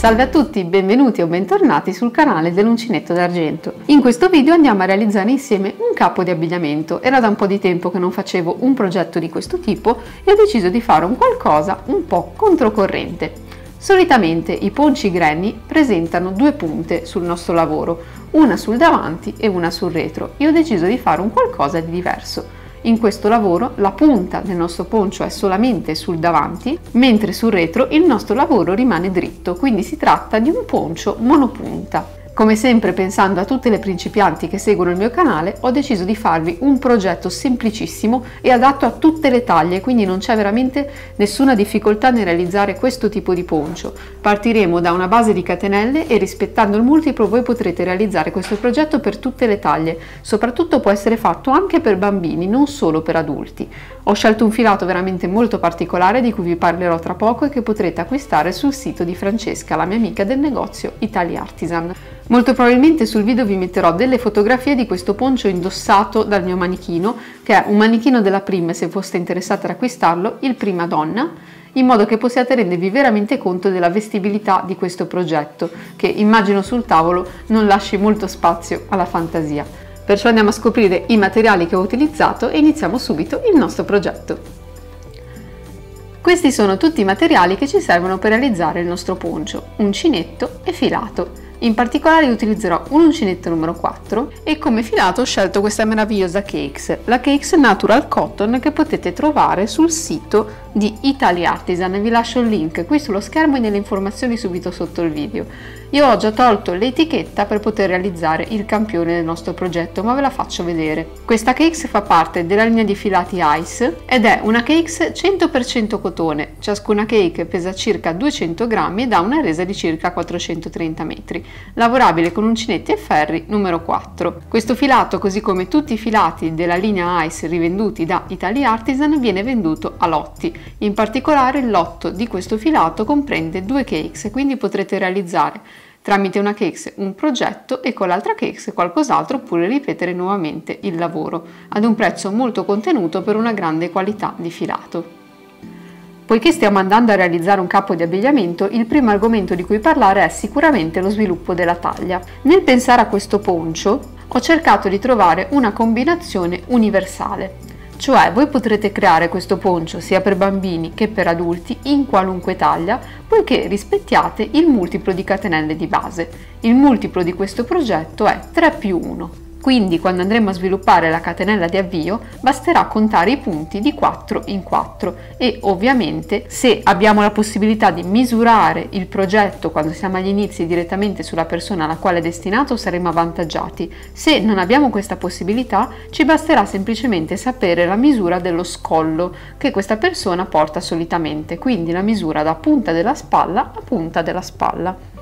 Salve a tutti, benvenuti o bentornati sul canale dell'Uncinetto d'Argento. In questo video andiamo a realizzare insieme un capo di abbigliamento. Era da un po' di tempo che non facevo un progetto di questo tipo e ho deciso di fare un qualcosa un po' controcorrente. Solitamente i ponci granny presentano due punte sul nostro lavoro, una sul davanti e una sul retro, e ho deciso di fare un qualcosa di diverso. In questo lavoro la punta del nostro poncio è solamente sul davanti, mentre sul retro il nostro lavoro rimane dritto, quindi si tratta di un poncio monopunta. Come sempre, pensando a tutte le principianti che seguono il mio canale, ho deciso di farvi un progetto semplicissimo e adatto a tutte le taglie, quindi non c'è veramente nessuna difficoltà nel realizzare questo tipo di poncio. Partiremo da una base di catenelle e rispettando il multiplo voi potrete realizzare questo progetto per tutte le taglie, soprattutto può essere fatto anche per bambini, non solo per adulti. Ho scelto un filato veramente molto particolare di cui vi parlerò tra poco e che potrete acquistare sul sito di Francesca, la mia amica del negozio ItaliArtisan. Molto probabilmente sul video vi metterò delle fotografie di questo poncio indossato dal mio manichino, che è un manichino della Prime, se foste interessate ad acquistarlo, il Prima Donna, in modo che possiate rendervi veramente conto della vestibilità di questo progetto, che immagino sul tavolo non lasci molto spazio alla fantasia. Perciò andiamo a scoprire i materiali che ho utilizzato e iniziamo subito il nostro progetto. Questi sono tutti i materiali che ci servono per realizzare il nostro poncio, uncinetto e filato. In particolare utilizzerò un uncinetto numero 4 e come filato ho scelto questa meravigliosa Cakes, la Cakes Natural Cotton, che potete trovare sul sito di ItaliArtisan. Vi lascio il link qui sullo schermo e nelle informazioni subito sotto il video. Io ho già tolto l'etichetta per poter realizzare il campione del nostro progetto, ma ve la faccio vedere. Questa Cakes fa parte della linea di filati ICE ed è una Cakes 100% cotone. Ciascuna cake pesa circa 200 grammi ed ha una resa di circa 430 metri. Lavorabile con uncinetti e ferri numero 4. Questo filato, così come tutti i filati della linea ICE rivenduti da ItaliArtisan, viene venduto a lotti. In particolare il lotto di questo filato comprende due cakes, quindi potrete realizzare tramite una cakes un progetto e con l'altra cakes qualcos'altro, oppure ripetere nuovamente il lavoro ad un prezzo molto contenuto per una grande qualità di filato. Poiché stiamo andando a realizzare un capo di abbigliamento, il primo argomento di cui parlare è sicuramente lo sviluppo della taglia. Nel pensare a questo poncio ho cercato di trovare una combinazione universale, cioè voi potrete creare questo poncio sia per bambini che per adulti in qualunque taglia, poiché rispettiate il multiplo di catenelle di base. Il multiplo di questo progetto è 3+1, quindi quando andremo a sviluppare la catenella di avvio basterà contare i punti di 4 in 4 e ovviamente, se abbiamo la possibilità di misurare il progetto quando siamo agli inizi direttamente sulla persona alla quale è destinato, saremo avvantaggiati. Se non abbiamo questa possibilità ci basterà semplicemente sapere la misura dello scollo che questa persona porta solitamente, quindi la misura da punta della spalla a punta della spalla.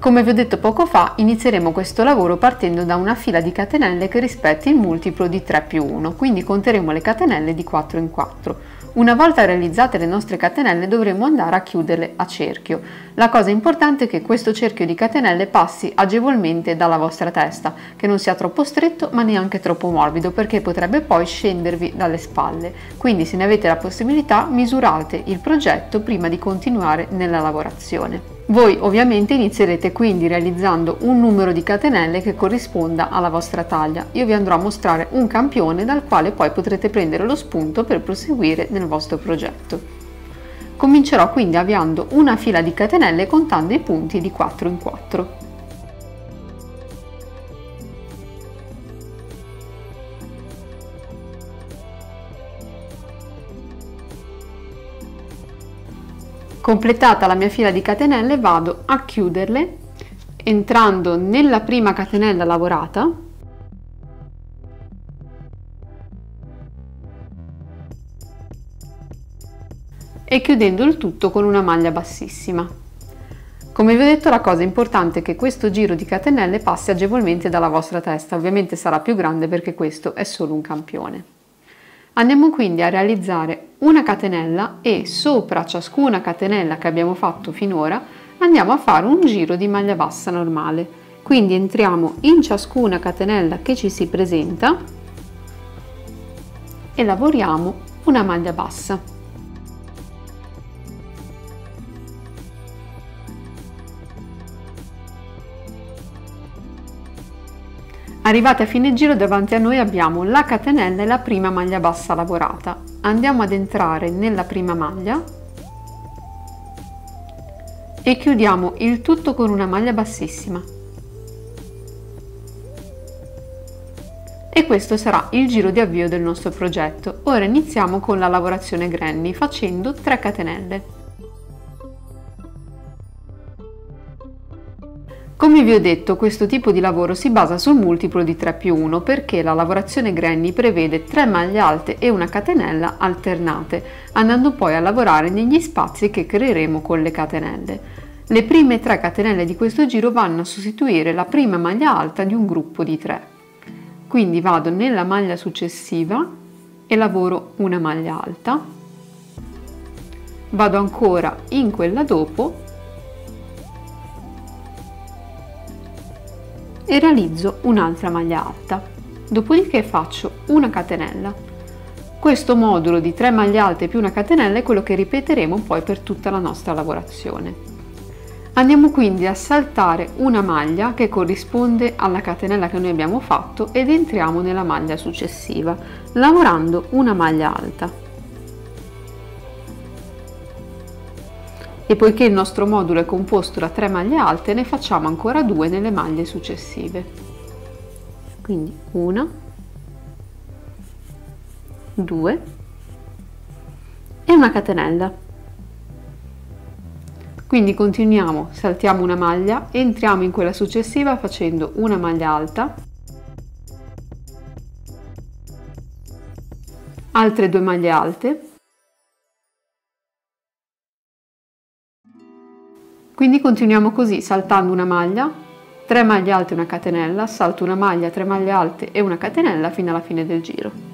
Come vi ho detto poco fa, inizieremo questo lavoro partendo da una fila di catenelle che rispetti il multiplo di 3+1, quindi conteremo le catenelle di 4 in 4. Una volta realizzate le nostre catenelle dovremo andare a chiuderle a cerchio. La cosa importante è che questo cerchio di catenelle passi agevolmente dalla vostra testa, che non sia troppo stretto ma neanche troppo morbido, perché potrebbe poi scendervi dalle spalle. Quindi, se ne avete la possibilità, misurate il progetto prima di continuare nella lavorazione. Voi ovviamente inizierete quindi realizzando un numero di catenelle che corrisponda alla vostra taglia. Io vi andrò a mostrare un campione dal quale poi potrete prendere lo spunto per proseguire nel vostro progetto. Comincerò quindi avviando una fila di catenelle contando i punti di 4 in 4. Completata la mia fila di catenelle vado a chiuderle entrando nella prima catenella lavorata e chiudendo il tutto con una maglia bassissima. Come vi ho detto, la cosa importante è che questo giro di catenelle passi agevolmente dalla vostra testa. Ovviamente sarà più grande perché questo è solo un campione. Andiamo quindi a realizzare una catenella e sopra ciascuna catenella che abbiamo fatto finora andiamo a fare un giro di maglia bassa normale. Quindi entriamo in ciascuna catenella che ci si presenta e lavoriamo una maglia bassa. Arrivati a fine giro, davanti a noi abbiamo la catenella e la prima maglia bassa lavorata. Andiamo ad entrare nella prima maglia e chiudiamo il tutto con una maglia bassissima. E questo sarà il giro di avvio del nostro progetto. Ora iniziamo con la lavorazione granny facendo 3 catenelle. Come vi ho detto, questo tipo di lavoro si basa sul multiplo di 3+1 perché la lavorazione granny prevede 3 maglie alte e una catenella alternate, andando poi a lavorare negli spazi che creeremo con le catenelle. Le prime 3 catenelle di questo giro vanno a sostituire la prima maglia alta di un gruppo di 3. Quindi vado nella maglia successiva e lavoro una maglia alta, vado ancora in quella dopo e realizzo un'altra maglia alta, dopodiché faccio una catenella. Questo modulo di 3 maglie alte più una catenella è quello che ripeteremo poi per tutta la nostra lavorazione. Andiamo quindi a saltare una maglia che corrisponde alla catenella che noi abbiamo fatto ed entriamo nella maglia successiva, lavorando una maglia alta. E poiché il nostro modulo è composto da 3 maglie alte, ne facciamo ancora 2 nelle maglie successive. Quindi 1, 2 e una catenella. Quindi continuiamo, saltiamo una maglia, entriamo in quella successiva facendo una maglia alta, altre 2 maglie alte. Quindi continuiamo così, saltando una maglia, 3 maglie alte e una catenella, salto una maglia, 3 maglie alte e una catenella fino alla fine del giro.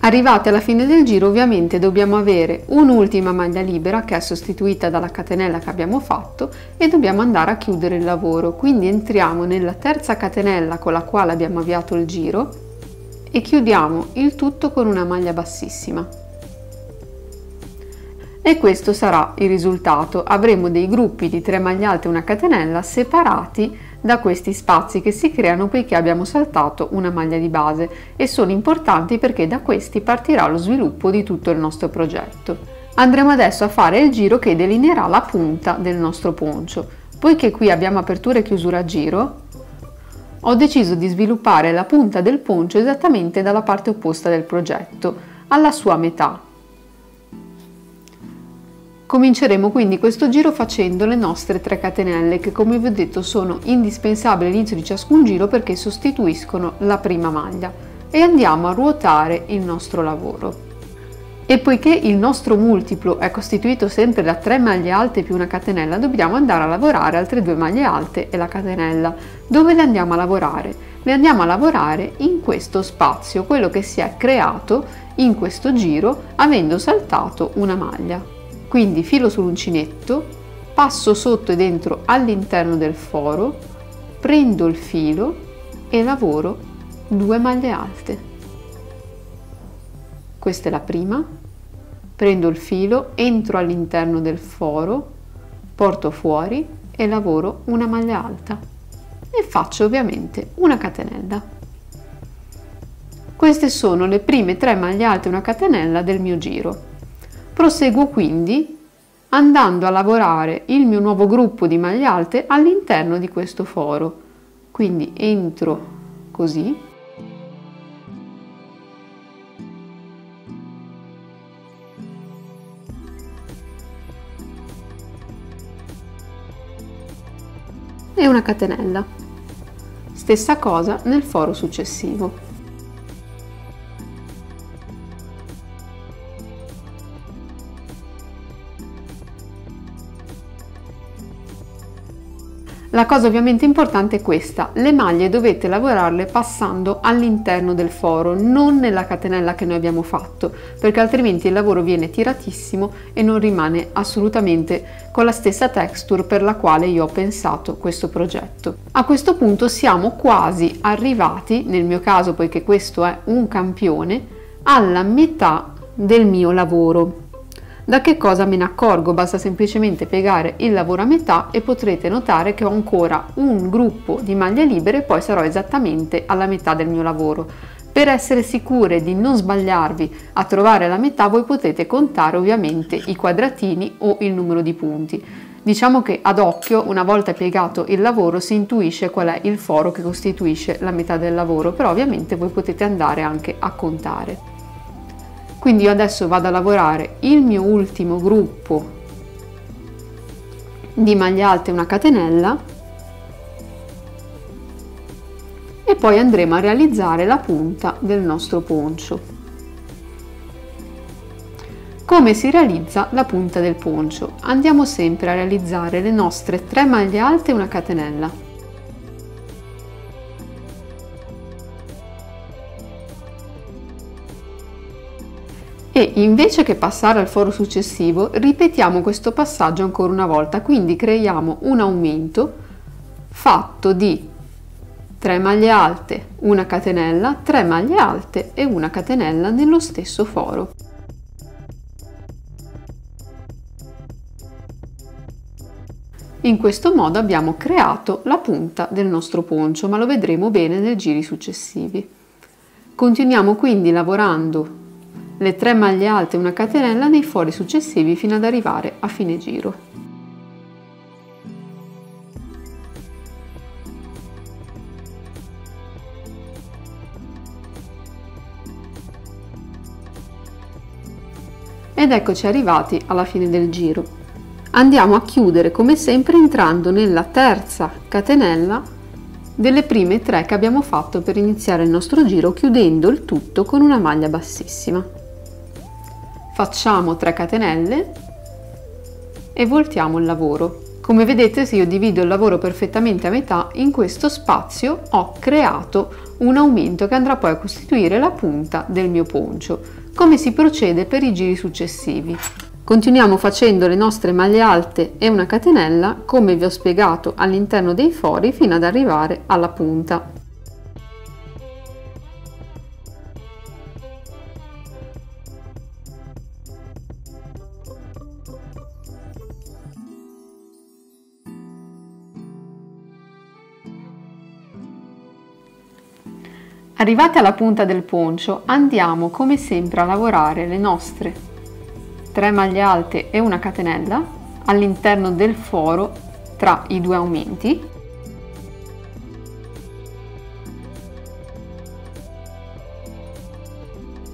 Arrivati alla fine del giro, ovviamente dobbiamo avere un'ultima maglia libera che è sostituita dalla catenella che abbiamo fatto e dobbiamo andare a chiudere il lavoro. Quindi entriamo nella terza catenella con la quale abbiamo avviato il giro e chiudiamo il tutto con una maglia bassissima. E questo sarà il risultato. Avremo dei gruppi di 3 maglie alte e una catenella separati da questi spazi che si creano poiché abbiamo saltato una maglia di base e sono importanti perché da questi partirà lo sviluppo di tutto il nostro progetto. Andremo adesso a fare il giro che delineerà la punta del nostro poncio. Poiché qui abbiamo apertura e chiusura a giro, ho deciso di sviluppare la punta del poncio esattamente dalla parte opposta del progetto, alla sua metà. Cominceremo quindi questo giro facendo le nostre 3 catenelle che, come vi ho detto, sono indispensabili all'inizio di ciascun giro perché sostituiscono la prima maglia, e andiamo a ruotare il nostro lavoro. E poiché il nostro multiplo è costituito sempre da 3 maglie alte più una catenella, dobbiamo andare a lavorare altre 2 maglie alte e la catenella. Dove le andiamo a lavorare? Le andiamo a lavorare in questo spazio, quello che si è creato in questo giro avendo saltato una maglia. Quindi filo sull'uncinetto, passo sotto e dentro all'interno del foro, prendo il filo e lavoro 2 maglie alte. Questa è la prima, prendo il filo, entro all'interno del foro, porto fuori e lavoro una maglia alta e faccio ovviamente una catenella. Queste sono le prime 3 maglie alte e una catenella del mio giro. Proseguo quindi andando a lavorare il mio nuovo gruppo di maglie alte all'interno di questo foro. Quindi entro così e una catenella. Stessa cosa nel foro successivo. La cosa ovviamente importante è questa: le maglie dovete lavorarle passando all'interno del foro, non nella catenella che noi abbiamo fatto, perché altrimenti il lavoro viene tiratissimo e non rimane assolutamente con la stessa texture per la quale io ho pensato questo progetto. A questo punto siamo quasi arrivati, nel mio caso poiché questo è un campione, alla metà del mio lavoro. Da che cosa me ne accorgo? Basta semplicemente piegare il lavoro a metà e potrete notare che ho ancora un gruppo di maglie libere e poi sarò esattamente alla metà del mio lavoro. Per essere sicure di non sbagliarvi a trovare la metà, voi potete contare ovviamente i quadratini o il numero di punti. Diciamo che ad occhio, una volta piegato il lavoro, si intuisce qual è il foro che costituisce la metà del lavoro, però ovviamente voi potete andare anche a contare. Quindi io adesso vado a lavorare il mio ultimo gruppo di maglie alte e una catenella e poi andremo a realizzare la punta del nostro poncio. Come si realizza la punta del poncio? Andiamo sempre a realizzare le nostre 3 maglie alte e una catenella. E invece che passare al foro successivo, ripetiamo questo passaggio ancora una volta, quindi creiamo un aumento fatto di 3 maglie alte, una catenella, 3 maglie alte e una catenella nello stesso foro. In questo modo abbiamo creato la punta del nostro poncio, ma lo vedremo bene nei giri successivi. Continuiamo quindi lavorando le 3 maglie alte e una catenella nei fori successivi fino ad arrivare a fine giro. Ed eccoci arrivati alla fine del giro. Andiamo a chiudere come sempre entrando nella terza catenella delle prime 3 che abbiamo fatto per iniziare il nostro giro, chiudendo il tutto con una maglia bassissima. Facciamo 3 catenelle e voltiamo il lavoro. Come vedete, se io divido il lavoro perfettamente a metà, in questo spazio ho creato un aumento che andrà poi a costituire la punta del mio poncio. Come si procede per i giri successivi? Continuiamo facendo le nostre maglie alte e una catenella, come vi ho spiegato, all'interno dei fori fino ad arrivare alla punta. Arrivati alla punta del poncio, andiamo come sempre a lavorare le nostre 3 maglie alte e una catenella all'interno del foro tra i 2 aumenti.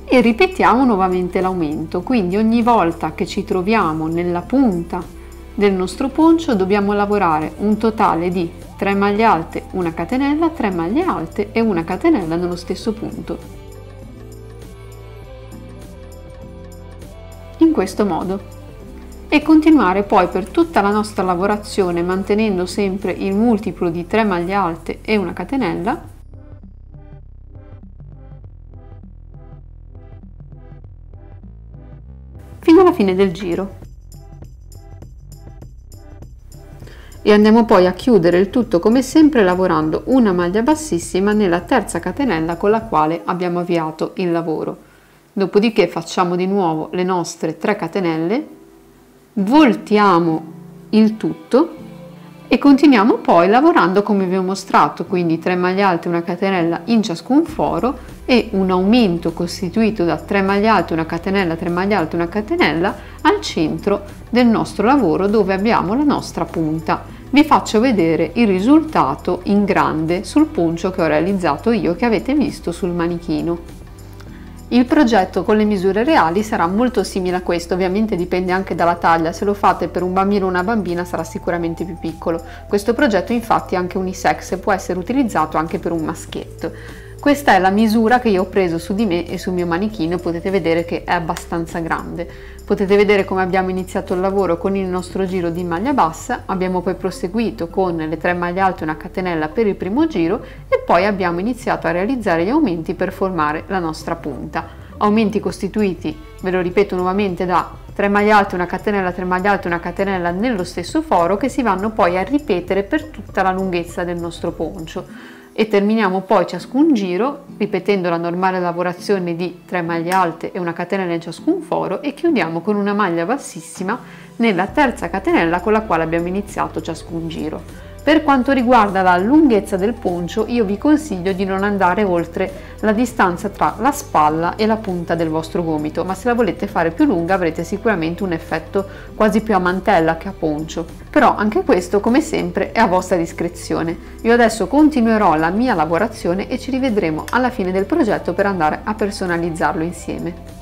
E ripetiamo nuovamente l'aumento, quindi ogni volta che ci troviamo nella punta del nostro poncio dobbiamo lavorare un totale di 3 maglie alte, una catenella, 3 maglie alte e una catenella nello stesso punto. In questo modo. E continuare poi per tutta la nostra lavorazione mantenendo sempre il multiplo di 3 maglie alte e una catenella. Fino alla fine del giro. E andiamo poi a chiudere il tutto come sempre lavorando una maglia bassissima nella terza catenella con la quale abbiamo avviato il lavoro. Dopodiché facciamo di nuovo le nostre 3 catenelle, voltiamo il tutto e continuiamo poi lavorando come vi ho mostrato, quindi 3 maglie alte e una catenella in ciascun foro e un aumento costituito da 3 maglie alte, una catenella, 3 maglie alte, una catenella al centro del nostro lavoro dove abbiamo la nostra punta. Vi faccio vedere il risultato in grande sul poncio che ho realizzato io, che avete visto sul manichino. Il progetto con le misure reali sarà molto simile a questo, ovviamente dipende anche dalla taglia, se lo fate per un bambino o una bambina sarà sicuramente più piccolo. Questo progetto infatti è anche unisex e può essere utilizzato anche per un maschietto. Questa è la misura che io ho preso su di me e sul mio manichino, potete vedere che è abbastanza grande. Potete vedere come abbiamo iniziato il lavoro con il nostro giro di maglia bassa, abbiamo poi proseguito con le 3 maglie alte e una catenella per il primo giro e poi abbiamo iniziato a realizzare gli aumenti per formare la nostra punta. Aumenti costituiti, ve lo ripeto nuovamente, da 3 maglie alte, una catenella, 3 maglie alte, una catenella nello stesso foro, che si vanno poi a ripetere per tutta la lunghezza del nostro poncio. E terminiamo poi ciascun giro ripetendo la normale lavorazione di 3 maglie alte e una catenella in ciascun foro e chiudiamo con una maglia bassissima nella terza catenella con la quale abbiamo iniziato ciascun giro. Per quanto riguarda la lunghezza del poncio, io vi consiglio di non andare oltre la distanza tra la spalla e la punta del vostro gomito, ma se la volete fare più lunga avrete sicuramente un effetto quasi più a mantella che a poncio. Però anche questo, come sempre, è a vostra discrezione. Io adesso continuerò la mia lavorazione e ci rivedremo alla fine del progetto per andare a personalizzarlo insieme.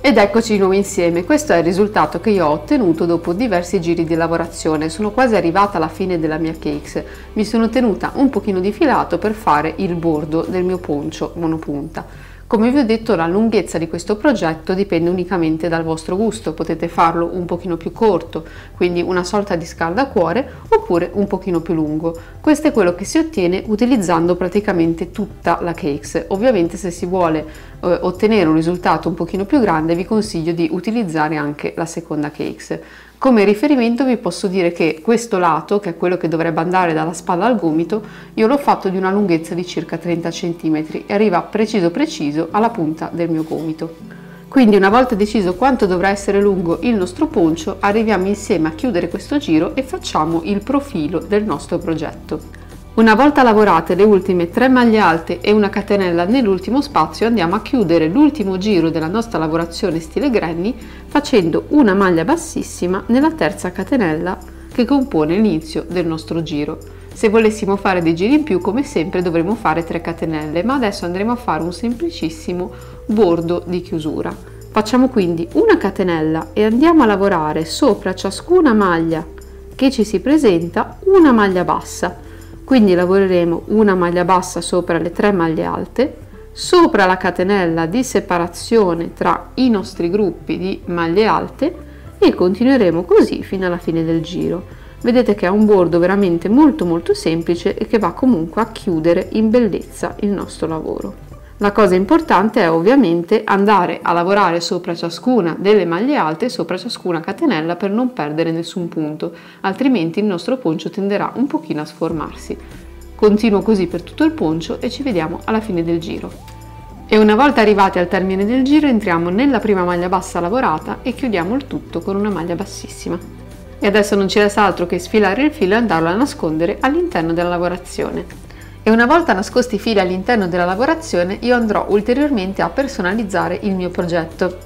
Ed eccoci di nuovo insieme, questo è il risultato che io ho ottenuto dopo diversi giri di lavorazione. Sono quasi arrivata alla fine della mia cakes, mi sono tenuta un pochino di filato per fare il bordo del mio poncio monopunta. Come vi ho detto, la lunghezza di questo progetto dipende unicamente dal vostro gusto, potete farlo un pochino più corto, quindi una sorta di scaldacuore, oppure un pochino più lungo. Questo è quello che si ottiene utilizzando praticamente tutta la cakes. Ovviamente se si vuole ottenere un risultato un pochino più grande vi consiglio di utilizzare anche la seconda cakes. Come riferimento vi posso dire che questo lato, che è quello che dovrebbe andare dalla spalla al gomito, io l'ho fatto di una lunghezza di circa 30 cm e arriva preciso alla punta del mio gomito. Quindi una volta deciso quanto dovrà essere lungo il nostro poncio, arriviamo insieme a chiudere questo giro e facciamo il profilo del nostro progetto. Una volta lavorate le ultime 3 maglie alte e una catenella nell'ultimo spazio, andiamo a chiudere l'ultimo giro della nostra lavorazione stile granny facendo una maglia bassissima nella terza catenella che compone l'inizio del nostro giro. Se volessimo fare dei giri in più, come sempre, dovremo fare 3 catenelle, ma adesso andremo a fare un semplicissimo bordo di chiusura. Facciamo quindi una catenella e andiamo a lavorare sopra ciascuna maglia che ci si presenta una maglia bassa. Quindi lavoreremo una maglia bassa sopra le 3 maglie alte, sopra la catenella di separazione tra i nostri gruppi di maglie alte e continueremo così fino alla fine del giro. Vedete che è un bordo veramente molto semplice e che va comunque a chiudere in bellezza il nostro lavoro. La cosa importante è ovviamente andare a lavorare sopra ciascuna delle maglie alte e sopra ciascuna catenella per non perdere nessun punto, altrimenti il nostro poncio tenderà un pochino a sformarsi. Continuo così per tutto il poncio e ci vediamo alla fine del giro. E una volta arrivati al termine del giro entriamo nella prima maglia bassa lavorata e chiudiamo il tutto con una maglia bassissima. E adesso non ci resta altro che sfilare il filo e andarlo a nascondere all'interno della lavorazione. E una volta nascosti i fili all'interno della lavorazione, io andrò ulteriormente a personalizzare il mio progetto.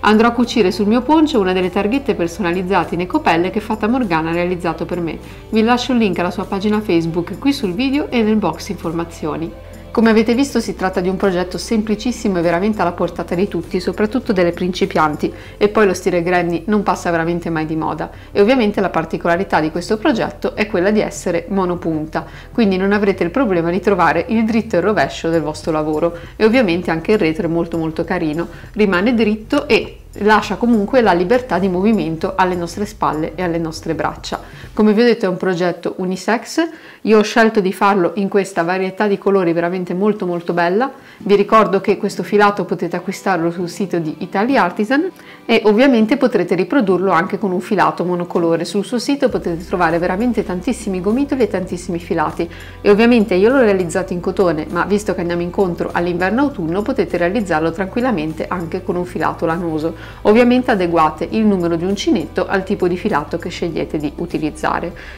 Andrò a cucire sul mio poncio una delle targhette personalizzate in ecopelle che Fata Morgana ha realizzato per me. Vi lascio il link alla sua pagina Facebook qui sul video e nel box informazioni. Come avete visto, si tratta di un progetto semplicissimo e veramente alla portata di tutti, soprattutto delle principianti, e poi lo stile granny non passa veramente mai di moda. E ovviamente la particolarità di questo progetto è quella di essere monopunta, quindi non avrete il problema di trovare il dritto e il rovescio del vostro lavoro. E ovviamente anche il retro è molto carino, rimane dritto e lascia comunque la libertà di movimento alle nostre spalle e alle nostre braccia. Come vi ho detto, è un progetto unisex. Io ho scelto di farlo in questa varietà di colori veramente molto bella. Vi ricordo che questo filato potete acquistarlo sul sito di ItaliArtisan e ovviamente potrete riprodurlo anche con un filato monocolore. Sul suo sito potete trovare veramente tantissimi gomitoli e tantissimi filati, e ovviamente io l'ho realizzato in cotone, ma visto che andiamo incontro all'inverno-autunno potete realizzarlo tranquillamente anche con un filato lanoso. Ovviamente adeguate il numero di uncinetto al tipo di filato che scegliete di utilizzare.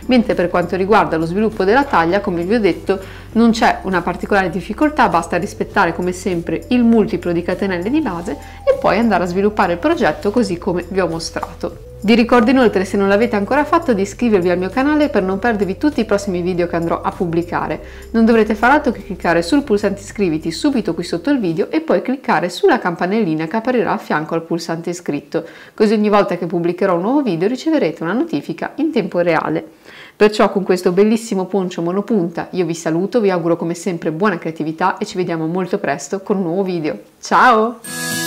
Mentre per quanto riguarda lo sviluppo della taglia, come vi ho detto, non c'è una particolare difficoltà, basta rispettare come sempre il multiplo di catenelle di base e poi andare a sviluppare il progetto così come vi ho mostrato. Vi ricordo inoltre, se non l'avete ancora fatto, di iscrivervi al mio canale per non perdervi tutti i prossimi video che andrò a pubblicare. Non dovrete far altro che cliccare sul pulsante iscriviti subito qui sotto il video e poi cliccare sulla campanellina che apparirà a fianco al pulsante iscritto, così ogni volta che pubblicherò un nuovo video riceverete una notifica in tempo reale. Perciò con questo bellissimo poncio monopunta io vi saluto, vi auguro come sempre buona creatività e ci vediamo molto presto con un nuovo video. Ciao!